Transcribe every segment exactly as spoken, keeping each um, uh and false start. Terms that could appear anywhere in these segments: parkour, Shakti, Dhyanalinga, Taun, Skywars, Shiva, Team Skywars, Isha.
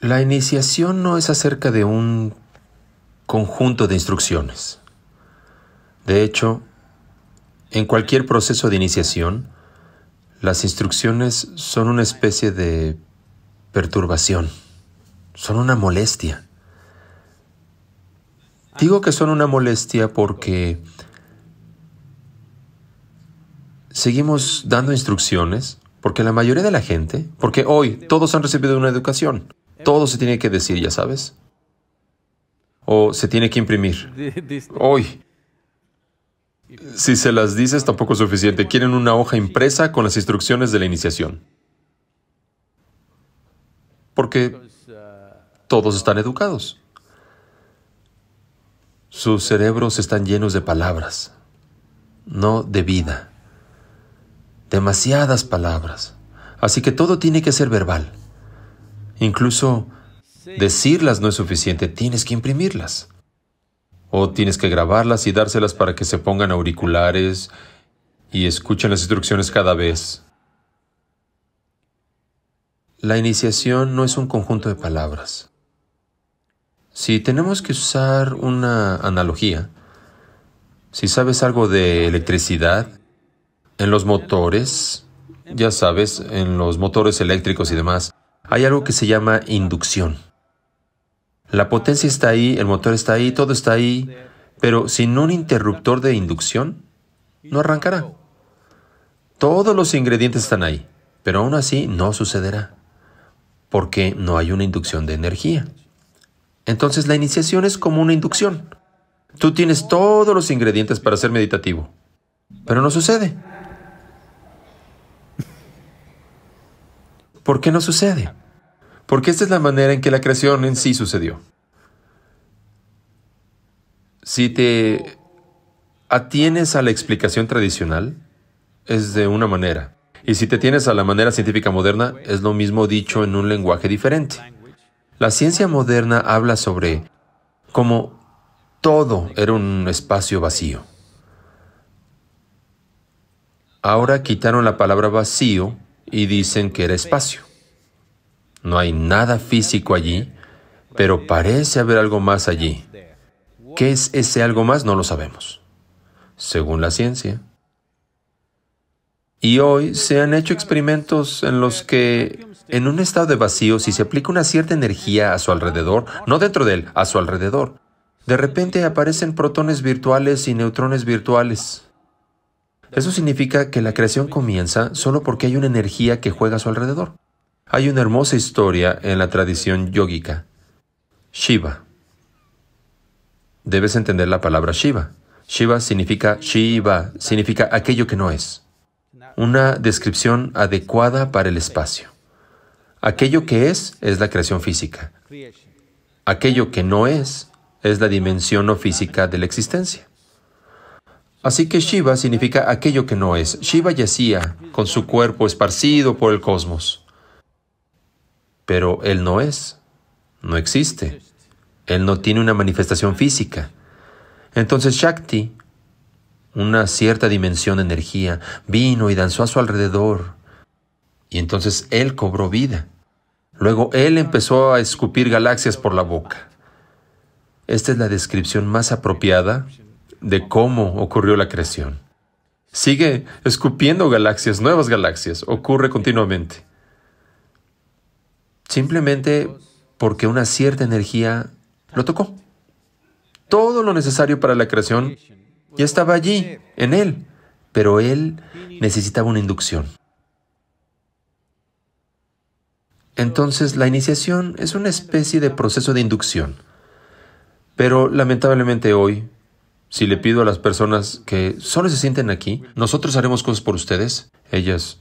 La iniciación no es acerca de un conjunto de instrucciones. De hecho, en cualquier proceso de iniciación, las instrucciones son una especie de perturbación, son una molestia. Digo que son una molestia porque seguimos dando instrucciones, porque la mayoría de la gente, porque hoy todos han recibido una educación. Todo se tiene que decir, ya sabes. O se tiene que imprimir. Hoy. Si se las dices, tampoco es suficiente. Quieren una hoja impresa con las instrucciones de la iniciación. Porque todos están educados. Sus cerebros están llenos de palabras, no de vida. Demasiadas palabras. Así que todo tiene que ser verbal. Incluso decirlas no es suficiente, tienes que imprimirlas. O tienes que grabarlas y dárselas para que se pongan auriculares y escuchen las instrucciones cada vez. La iniciación no es un conjunto de palabras. Si tenemos que usar una analogía, si sabes algo de electricidad, en los motores, ya sabes, en los motores eléctricos y demás, hay algo que se llama inducción. La potencia está ahí, el motor está ahí, todo está ahí, pero sin un interruptor de inducción, no arrancará. Todos los ingredientes están ahí, pero aún así no sucederá, porque no hay una inducción de energía. Entonces la iniciación es como una inducción. Tú tienes todos los ingredientes para ser meditativo, pero no sucede. ¿Por qué no sucede? Porque esta es la manera en que la creación en sí sucedió. Si te atienes a la explicación tradicional, es de una manera. Y si te tienes a la manera científica moderna, es lo mismo dicho en un lenguaje diferente. La ciencia moderna habla sobre cómo todo era un espacio vacío. Ahora quitaron la palabra vacío y dicen que era espacio. No hay nada físico allí, pero parece haber algo más allí. ¿Qué es ese algo más? No lo sabemos, según la ciencia. Y hoy se han hecho experimentos en los que, en un estado de vacío, si se aplica una cierta energía a su alrededor, no dentro de él, a su alrededor, de repente aparecen protones virtuales y neutrones virtuales. Eso significa que la creación comienza solo porque hay una energía que juega a su alrededor. Hay una hermosa historia en la tradición yógica. Shiva. Debes entender la palabra Shiva. Shiva significa Shiva, significa aquello que no es. Una descripción adecuada para el espacio. Aquello que es, es la creación física. Aquello que no es, es la dimensión no física de la existencia. Así que Shiva significa aquello que no es. Shiva yacía con su cuerpo esparcido por el cosmos. Pero él no es. No existe. Él no tiene una manifestación física. Entonces Shakti, una cierta dimensión de energía, vino y danzó a su alrededor. Y entonces él cobró vida. Luego él empezó a escupir galaxias por la boca. Esta es la descripción más apropiada de cómo ocurrió la creación. Sigue escupiendo galaxias, nuevas galaxias. Ocurre continuamente. Simplemente porque una cierta energía lo tocó. Todo lo necesario para la creación ya estaba allí, en él. Pero él necesitaba una inducción. Entonces, la iniciación es una especie de proceso de inducción. Pero, lamentablemente hoy, si le pido a las personas que solo se sienten aquí, nosotros haremos cosas por ustedes, ellas.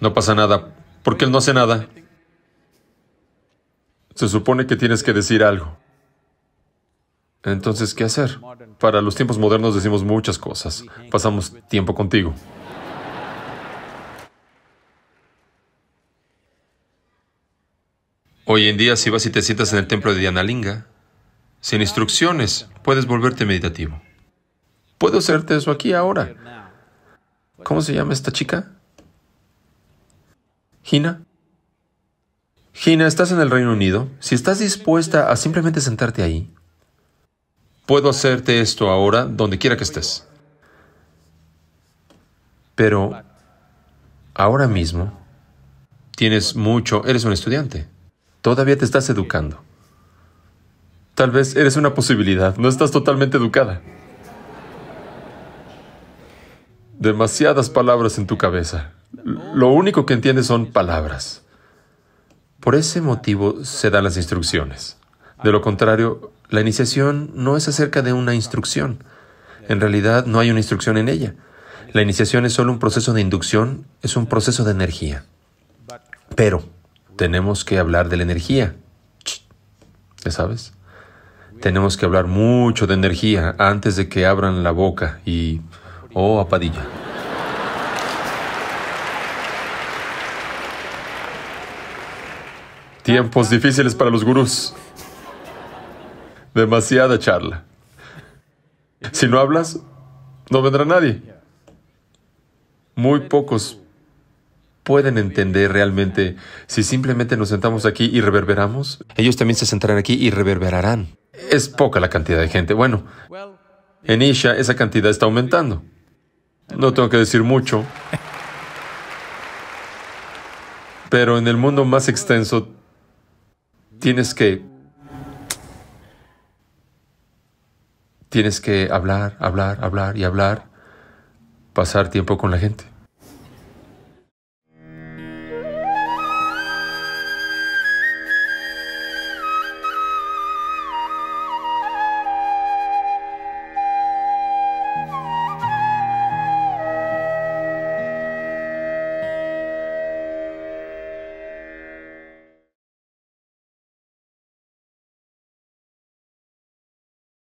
No pasa nada, porque él no hace nada. Se supone que tienes que decir algo. Entonces, ¿qué hacer? Para los tiempos modernos decimos muchas cosas. Pasamos tiempo contigo. Hoy en día, si vas y te sientas en el templo de Dhyanalinga, sin instrucciones, puedes volverte meditativo. Puedo hacerte eso aquí ahora. ¿Cómo se llama esta chica? Gina. Gina, estás en el Reino Unido. Si estás dispuesta a simplemente sentarte ahí, puedo hacerte esto ahora, donde quiera que estés. Pero ahora mismo tienes mucho... Eres un estudiante. Todavía te estás educando. Tal vez eres una posibilidad. No estás totalmente educada. Demasiadas palabras en tu cabeza. Lo único que entiendes son palabras. Por ese motivo se dan las instrucciones. De lo contrario, la iniciación no es acerca de una instrucción. En realidad, no hay una instrucción en ella. La iniciación es solo un proceso de inducción, es un proceso de energía. Pero tenemos que hablar de la energía. ¿Ya sabes? Tenemos que hablar mucho de energía antes de que abran la boca y... ¡Oh, a Padilla! Tiempos difíciles para los gurús. Demasiada charla. Si no hablas, no vendrá nadie. Muy pocos pueden entender realmente. Si simplemente nos sentamos aquí y reverberamos, ellos también se sentarán aquí y reverberarán. Es poca la cantidad de gente. Bueno, en Isha esa cantidad está aumentando. No tengo que decir mucho. Pero en el mundo más extenso, tienes que... Tienes que hablar, hablar, hablar y hablar. Pasar tiempo con la gente.